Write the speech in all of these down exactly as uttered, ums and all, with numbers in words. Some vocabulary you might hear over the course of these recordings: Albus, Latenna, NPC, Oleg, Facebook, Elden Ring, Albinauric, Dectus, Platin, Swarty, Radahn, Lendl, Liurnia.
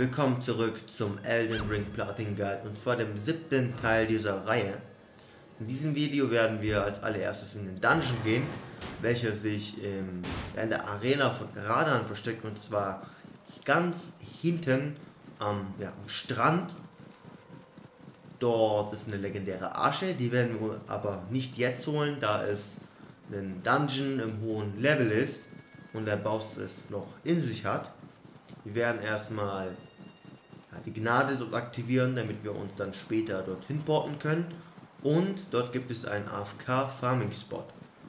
Willkommen zurück zum Elden Ring Platin Guide und zwar dem siebten Teil dieser Reihe. In diesem Video werden wir als allererstes in den Dungeon gehen, welcher sich in der Arena von Radahn versteckt, und zwar ganz hinten am, ja, am Strand. Dort ist eine legendäre Asche, die werden wir aber nicht jetzt holen, da es ein Dungeon im hohen Level ist und der Boss es noch in sich hat. Wir werden erstmal die Gnade dort aktivieren, damit wir uns dann später dorthin porten können. Und dort gibt es einen A F K-Farming-Spot.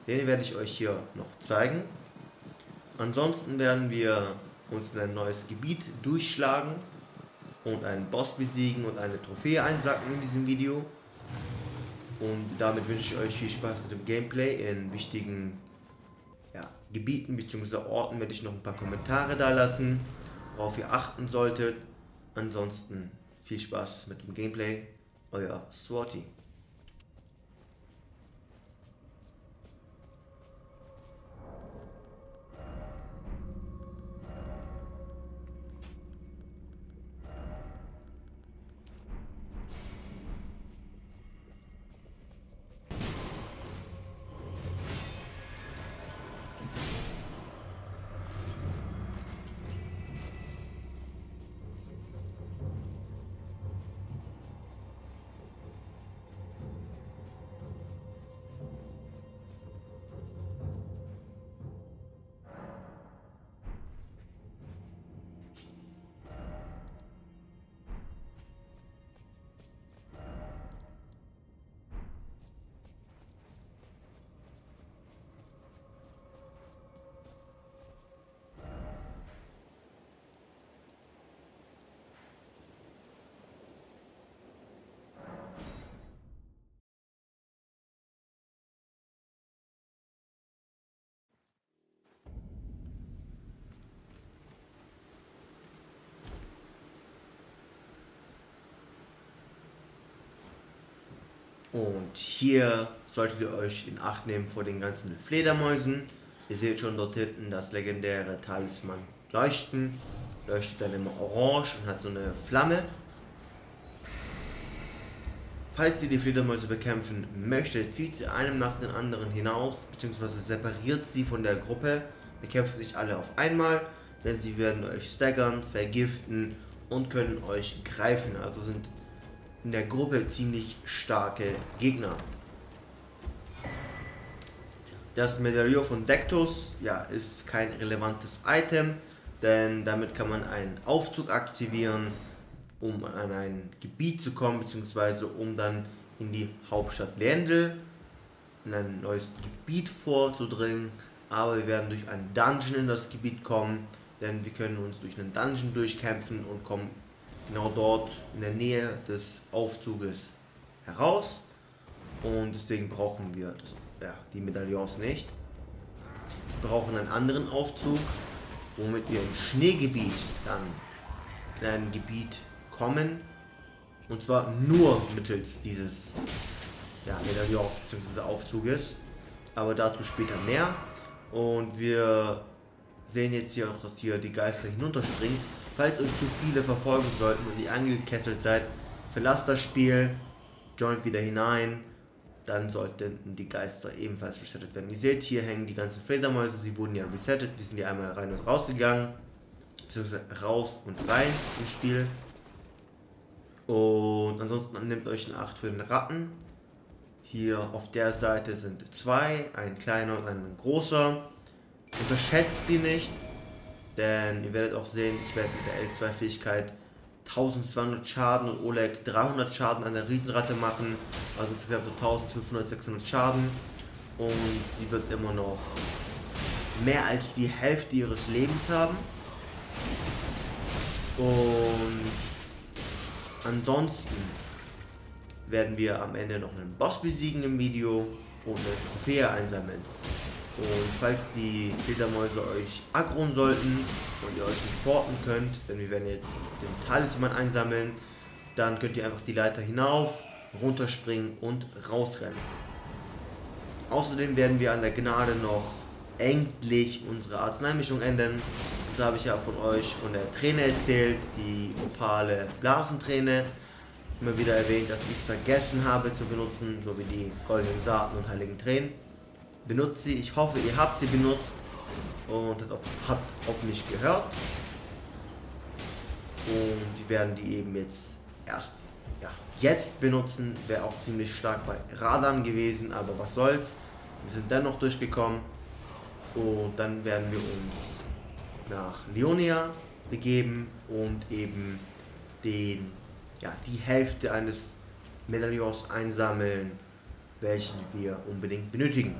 Den werde ich euch hier noch zeigen. Ansonsten werden wir uns in ein neues Gebiet durchschlagen und einen Boss besiegen und eine Trophäe einsacken in diesem Video. Und damit wünsche ich euch viel Spaß mit dem Gameplay. In wichtigen ja, Gebieten bzw. Orten werde ich noch ein paar Kommentare da lassen, worauf ihr achten solltet. Ansonsten viel Spaß mit dem Gameplay, euer Swarty. Und hier solltet ihr euch in Acht nehmen vor den ganzen Fledermäusen. Ihr seht schon dort hinten das legendäre Talisman Leuchten. Leuchtet dann immer orange und hat so eine Flamme. Falls ihr die Fledermäuse bekämpfen möchtet, zieht sie einem nach den anderen hinaus, beziehungsweise separiert sie von der Gruppe. Bekämpft nicht alle auf einmal, denn sie werden euch staggern, vergiften und können euch greifen. Also sind in der Gruppe ziemlich starke Gegner. Das Medaillon von Dectus ja, ist kein relevantes Item, denn damit kann man einen Aufzug aktivieren, um an ein Gebiet zu kommen, beziehungsweise um dann in die Hauptstadt Lendl, in ein neues Gebiet vorzudringen. Aber wir werden durch einen Dungeon in das Gebiet kommen, denn wir können uns durch einen Dungeon durchkämpfen und kommen genau dort in der Nähe des Aufzuges heraus, und deswegen brauchen wir das, ja, die Medaillons nicht. Wir brauchen einen anderen Aufzug, womit wir im Schneegebiet dann in ein Gebiet kommen, und zwar nur mittels dieses ja, Medaillons bzw. Aufzuges, aber dazu später mehr. Und wir sehen jetzt hier auch, dass hier die Geister hinunterspringen. Falls euch zu viele verfolgen sollten und ihr angekesselt seid, verlasst das Spiel, joint wieder hinein, dann sollten die Geister ebenfalls resettet werden. Ihr seht, hier hängen die ganzen Fledermäuse, sie wurden ja resettet, wir sind ja einmal rein und raus gegangen, beziehungsweise raus und rein im Spiel. Und ansonsten nehmt euch in Acht für den Ratten. Hier auf der Seite sind zwei, ein kleiner und ein großer. Unterschätzt sie nicht. Denn ihr werdet auch sehen, ich werde mit der L zwei-Fähigkeit zwölfhundert Schaden und Oleg dreihundert Schaden an der Riesenratte machen. Also insgesamt so eintausendfünfhundert, sechshundert Schaden. Und sie wird immer noch mehr als die Hälfte ihres Lebens haben. Und ansonsten werden wir am Ende noch einen Boss besiegen im Video und eine Trophäe einsammeln. Und falls die Fledermäuse euch aggroen sollten und ihr euch nicht porten könnt, denn wir werden jetzt den Talisman einsammeln, dann könnt ihr einfach die Leiter hinauf, runterspringen und rausrennen. Außerdem werden wir an der Gnade noch endlich unsere Arzneimischung ändern. So habe ich ja von euch von der Träne erzählt, die opale Blasenträne. Immer wieder erwähnt, dass ich es vergessen habe zu benutzen, so wie die goldenen Saaten und heiligen Tränen. Benutzt sie, ich hoffe, ihr habt sie benutzt und habt auf mich gehört. Und wir werden die eben jetzt erst ja, jetzt benutzen. Wäre auch ziemlich stark bei Radahn gewesen, aber was soll's. Wir sind dennoch durchgekommen. Und dann werden wir uns nach Liurnia begeben und eben den, ja, die Hälfte eines Medaillons einsammeln, welchen wir unbedingt benötigen.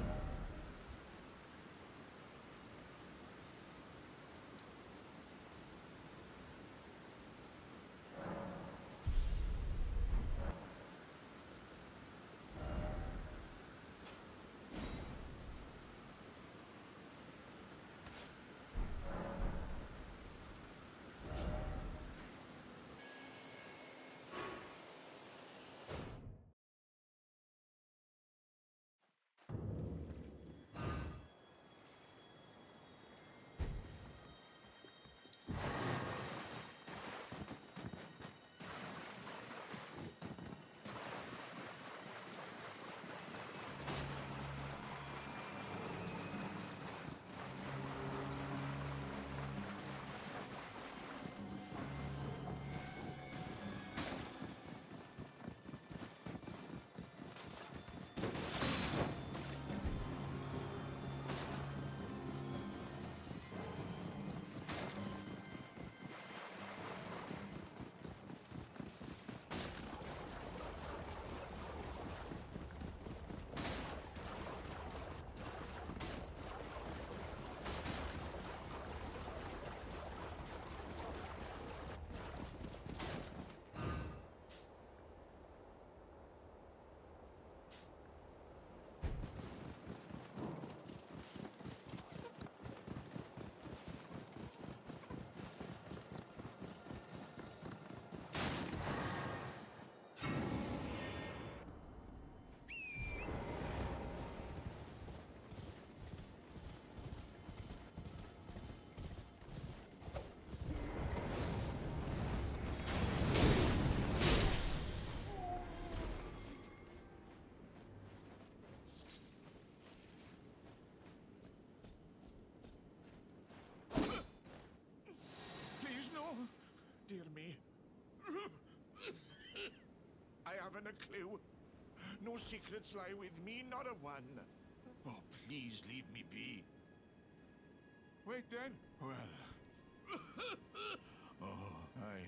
Dear me, I haven't a clue. No secrets lie with me, not a one. Oh, please leave me be. Wait then. Well. Oh, I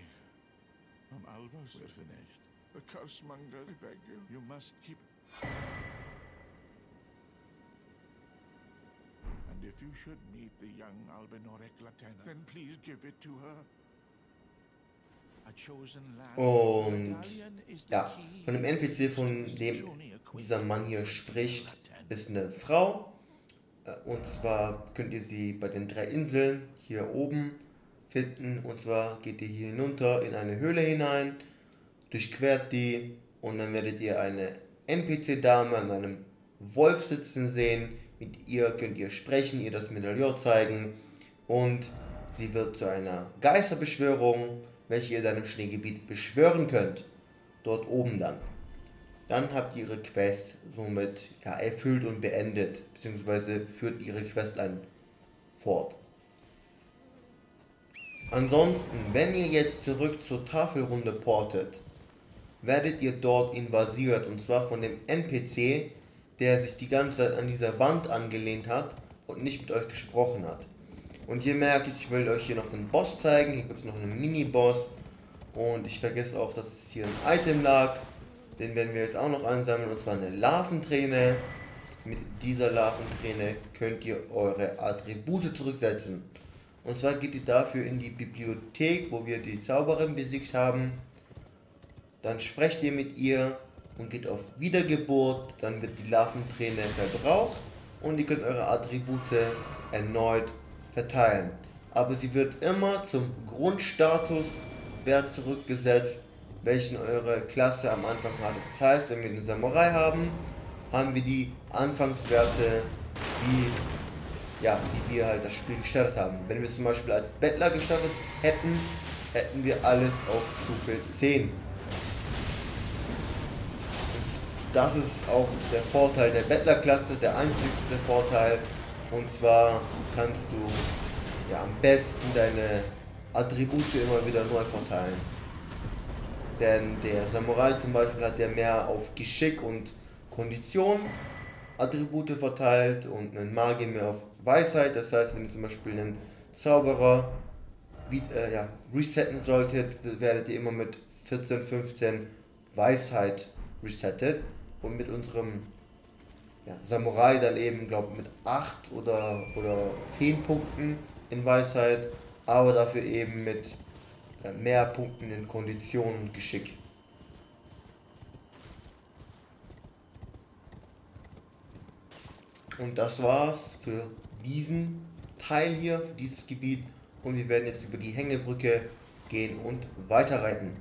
am Albus. We're finished. The cursemonger, I beg you. You must keep. And if you should meet the young Albinauric Latenna, then please give it to her. Und ja, von dem N P C, von dem dieser Mann hier spricht, ist eine Frau. Und zwar könnt ihr sie bei den drei Inseln hier oben finden. Und zwar geht ihr hier hinunter in eine Höhle hinein, durchquert die und dann werdet ihr eine N P C-Dame an einem Wolf sitzen sehen. Mit ihr könnt ihr sprechen, ihr das Medaillon zeigen und sie wird zu einer Geisterbeschwörung, welche ihr dann im Schneegebiet beschwören könnt. Dort oben dann. Dann habt ihr ihre Quest somit ja, erfüllt und beendet, beziehungsweise führt ihre Quest an fort. Ansonsten, wenn ihr jetzt zurück zur Tafelrunde portet, werdet ihr dort invasiert, und zwar von dem N P C, der sich die ganze Zeit an dieser Wand angelehnt hat und nicht mit euch gesprochen hat. Und hier merkt ihr, ich will euch hier noch den Boss zeigen. Hier gibt es noch einen Mini-Boss. Und ich vergesse auch, dass es hier ein Item lag. Den werden wir jetzt auch noch einsammeln. Und zwar eine Larventräne. Mit dieser Larventräne könnt ihr eure Attribute zurücksetzen. Und zwar geht ihr dafür in die Bibliothek, wo wir die Zauberin besiegt haben. Dann sprecht ihr mit ihr und geht auf Wiedergeburt. Dann wird die Larventräne verbraucht. Und ihr könnt eure Attribute erneut verteilen, aber sie wird immer zum Grundstatuswert zurückgesetzt, welchen eure Klasse am Anfang hatte. Das heißt, wenn wir den Samurai haben, haben wir die Anfangswerte wie ja, wie wir halt das Spiel gestartet haben. Wenn wir zum Beispiel als Bettler gestartet hätten, hätten wir alles auf Stufe zehn. Das ist auch der Vorteil der Bettlerklasse, der einzigste Vorteil. Und zwar kannst du ja am besten deine Attribute immer wieder neu verteilen. Denn der Samurai zum Beispiel hat ja mehr auf Geschick und Kondition Attribute verteilt und einen Magier mehr auf Weisheit. Das heißt, wenn ihr zum Beispiel einen Zauberer wie, äh, ja, resetten solltet, werdet ihr immer mit vierzehn, fünfzehn Weisheit resettet. Und mit unserem ja, Samurai dann eben, glaube ich, mit acht oder, oder zehn Punkten in Weisheit, aber dafür eben mit äh, mehr Punkten in Kondition und Geschick. Und das war's für diesen Teil hier, für dieses Gebiet. Und wir werden jetzt über die Hängebrücke gehen und weiterreiten.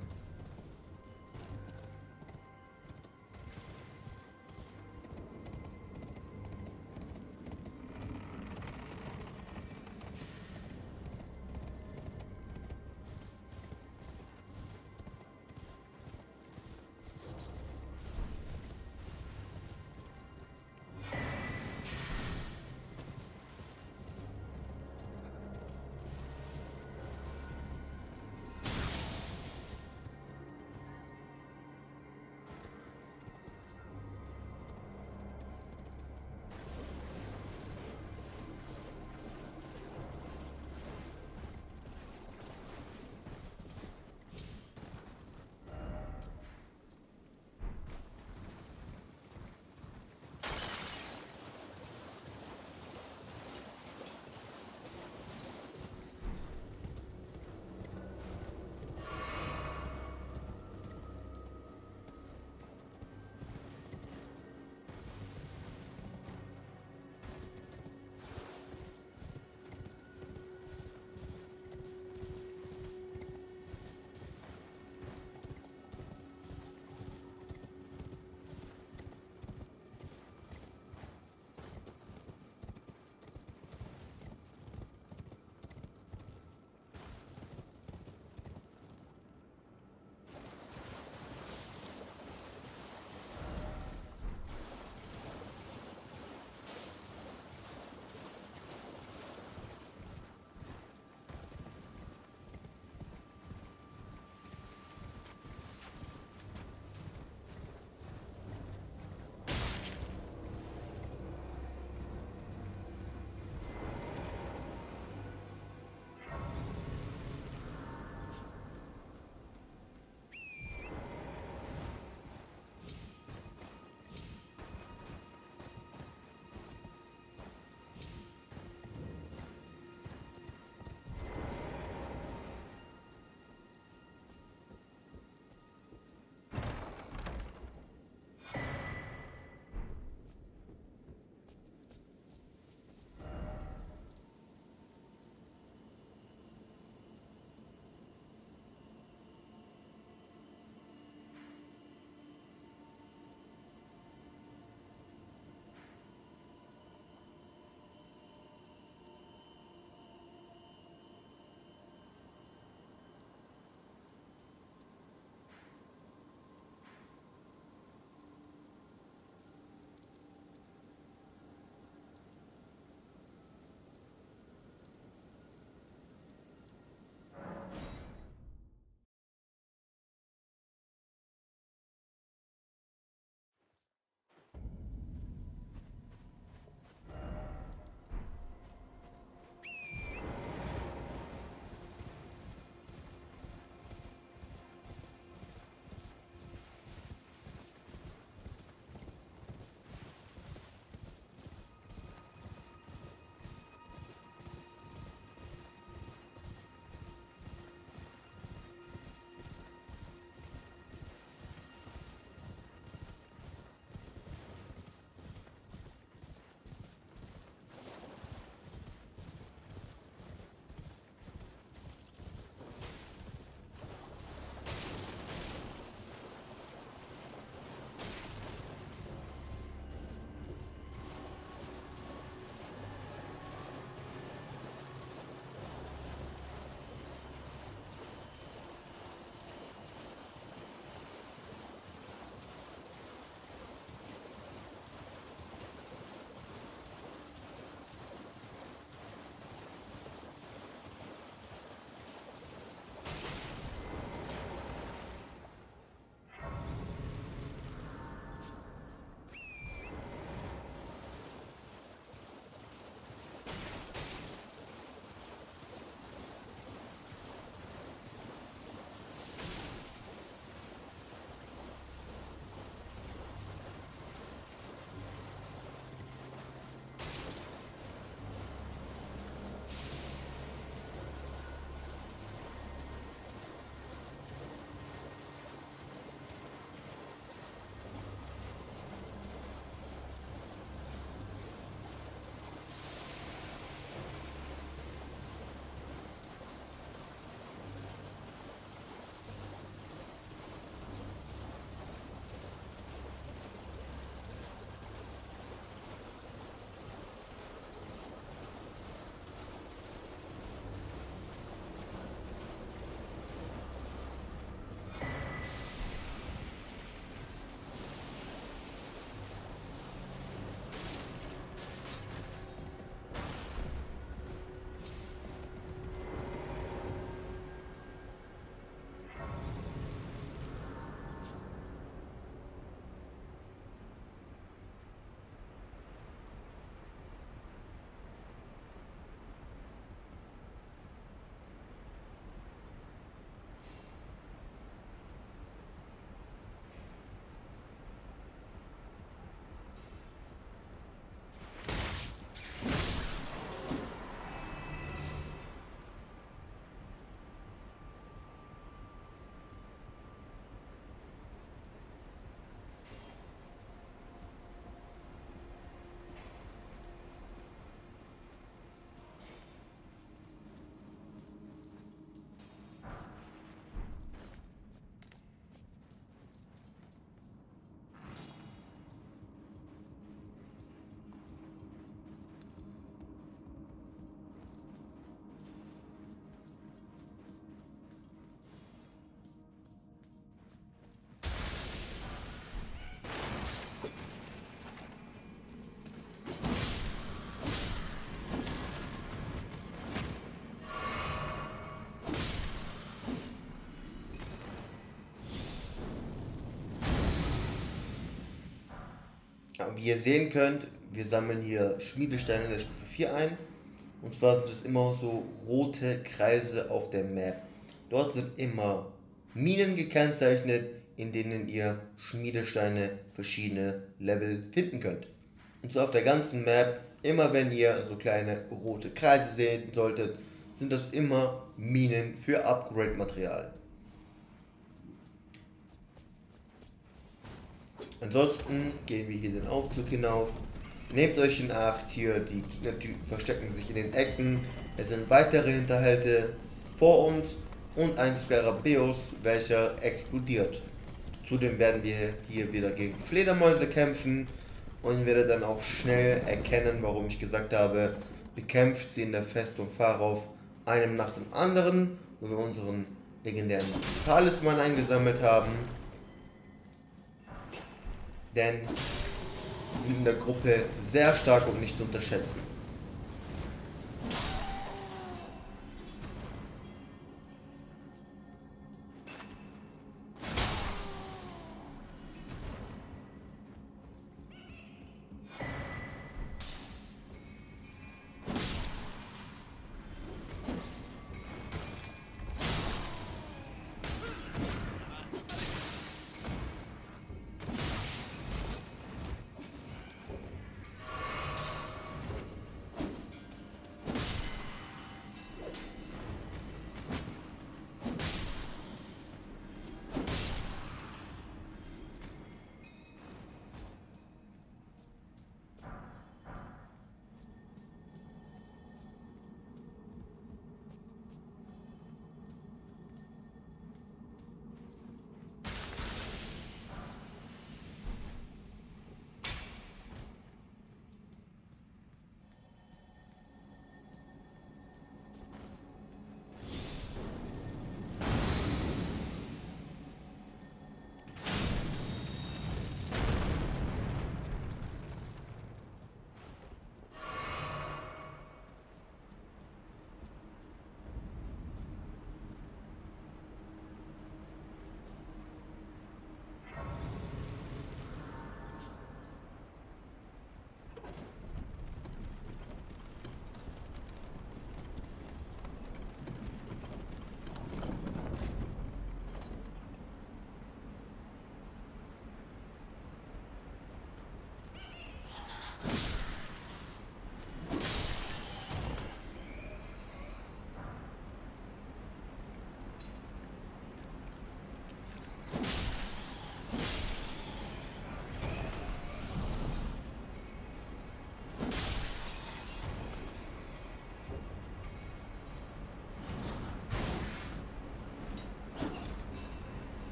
Wie ihr sehen könnt, wir sammeln hier Schmiedesteine der Stufe vier ein. Und zwar sind es immer so rote Kreise auf der Map. Dort sind immer Minen gekennzeichnet, in denen ihr Schmiedesteine verschiedene Level finden könnt. Und so auf der ganzen Map, immer wenn ihr so kleine rote Kreise sehen solltet, sind das immer Minen für Upgrade-Material. Ansonsten gehen wir hier den Aufzug hinauf. Nehmt euch in Acht hier, die Gegnertypen verstecken sich in den Ecken. Es sind weitere Hinterhalte vor uns und ein Skarabeus, welcher explodiert. Zudem werden wir hier wieder gegen Fledermäuse kämpfen und werde dann auch schnell erkennen, warum ich gesagt habe, bekämpft sie in der Festung Farauf einem nach dem anderen, wo wir unseren legendären Talisman eingesammelt haben. Denn sie sind in der Gruppe sehr stark und nicht zu unterschätzen.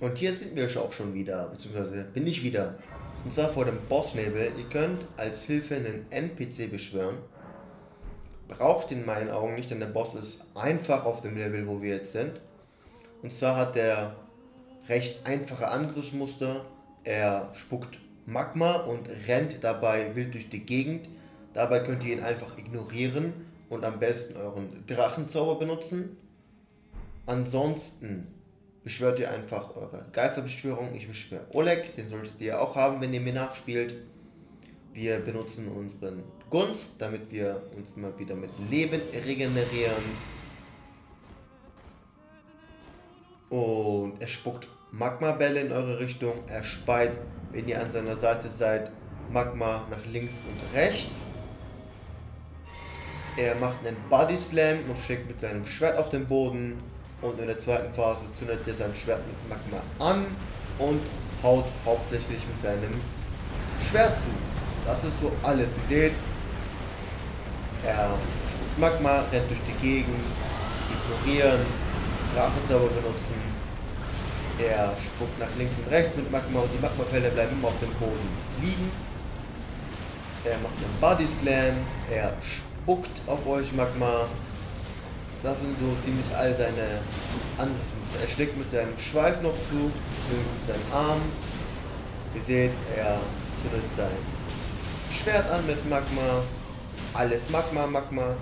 Und hier sind wir auch schon wieder, beziehungsweise bin ich wieder. Und zwar vor dem Bossnebel. Ihr könnt als Hilfe einen N P C beschwören. Braucht in meinen Augen nicht, denn der Boss ist einfach auf dem Level, wo wir jetzt sind. Und zwar hat der recht einfache Angriffsmuster. Er spuckt Magma und rennt dabei wild durch die Gegend. Dabei könnt ihr ihn einfach ignorieren und am besten euren Drachenzauber benutzen. Ansonsten beschwört ihr einfach eure Geisterbeschwörung. Ich beschwöre Oleg, den solltet ihr auch haben, wenn ihr mir nachspielt. Wir benutzen unseren Gunst, damit wir uns mal wieder mit Leben regenerieren. Und er spuckt Magmabälle in eure Richtung. Er speit, wenn ihr an seiner Seite seid, Magma nach links und rechts. Er macht einen Body Slam und schlägt mit seinem Schwert auf den Boden. Und in der zweiten Phase zündet er sein Schwert mit Magma an und haut hauptsächlich mit seinem Schwert zu. Das ist so alles. Ihr seht, er spuckt Magma, rennt durch die Gegend, ignorieren, Drachenzauber benutzen. Er spuckt nach links und rechts mit Magma und die Magmafelder bleiben immer auf dem Boden liegen. Er macht einen Body Slam, er spuckt auf euch Magma. Das sind so ziemlich all seine Angriffsmuster. Er schlägt mit seinem Schweif noch zu, mit seinem Arm. Ihr seht, er zündet sein Schwert an mit Magma. Alles Magma, Magma.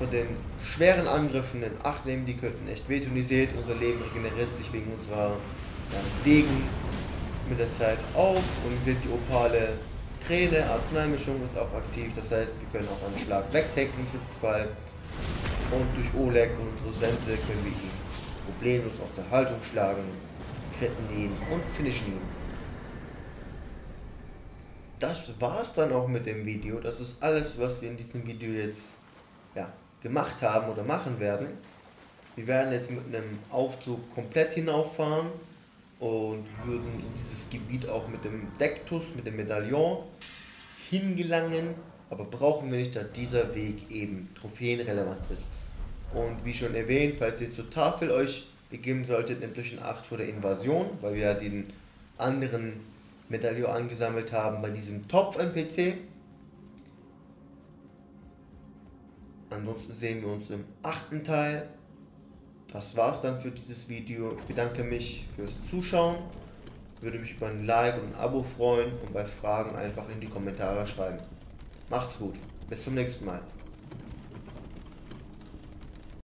Von den schweren Angriffen in Acht nehmen, die könnten echt wehtun. Ihr seht, unser Leben regeneriert sich wegen unserer ja, Segen mit der Zeit auf. Und ihr seht, die opale Träne, Arzneimischung ist auch aktiv. Das heißt, wir können auch einen Schlag wegtacken im Schützenfall. Und durch Oleg und unsere Sense können wir ihn problemlos aus der Haltung schlagen, kritten ihn und finishen ihn. Das war's dann auch mit dem Video. Das ist alles, was wir in diesem Video jetzt ja, gemacht haben oder machen werden. Wir werden jetzt mit einem Aufzug komplett hinauffahren und würden in dieses Gebiet auch mit dem Dectus, mit dem Medaillon hingelangen, aber brauchen wir nicht, da dieser Weg eben trophäenrelevant ist. Und wie schon erwähnt, falls ihr zur Tafel euch begeben solltet, nehmt euch in Acht vor der Invasion, weil wir ja den anderen Medaillon angesammelt haben bei diesem Topf-N P C. Ansonsten sehen wir uns im achten Teil. Das war's dann für dieses Video. Ich bedanke mich fürs Zuschauen. Würde mich über ein Like und ein Abo freuen und bei Fragen einfach in die Kommentare schreiben. Macht's gut. Bis zum nächsten Mal.